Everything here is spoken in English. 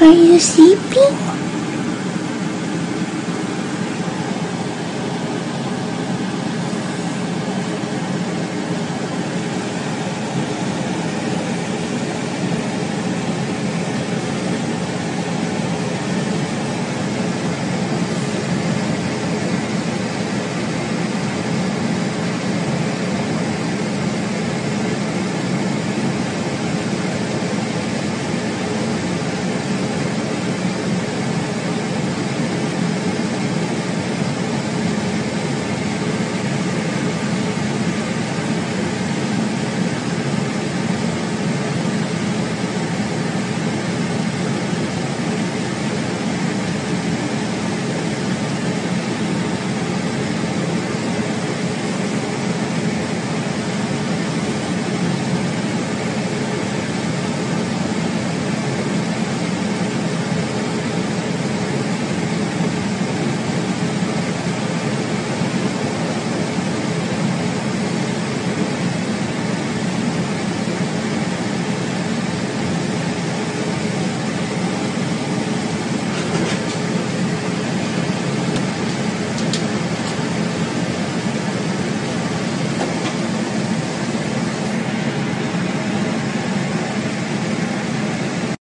Are you sleepy?